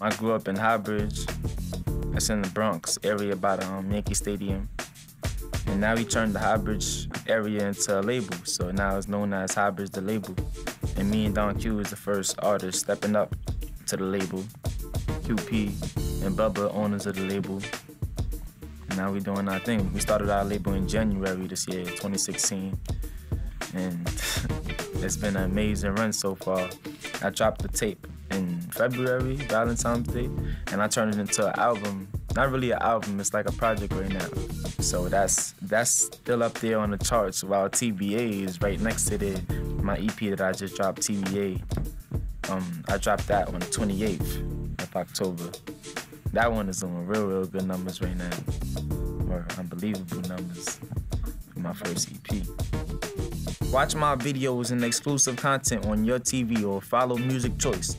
I grew up in Highbridge. That's in the Bronx area by the Yankee Stadium. And now we turned the Highbridge area into a label, so now it's known as Highbridge The Label. And me and Don Q is the first artist stepping up to the label. QP and Bubba, owners of the label. And now we're doing our thing. We started our label in January this year, 2016. And it's been an amazing run so far. I dropped the tape in February, Valentine's Day, and I turned it into an album. Not really an album, it's like a project right now. So that's still up there on the charts, while TBA is right next to the, my EP that I just dropped, TBA. I dropped that on the 28th of October. That one is doing real good numbers right now, or unbelievable numbers for my first EP. Watch my videos and exclusive content on your TV or follow Music Choice.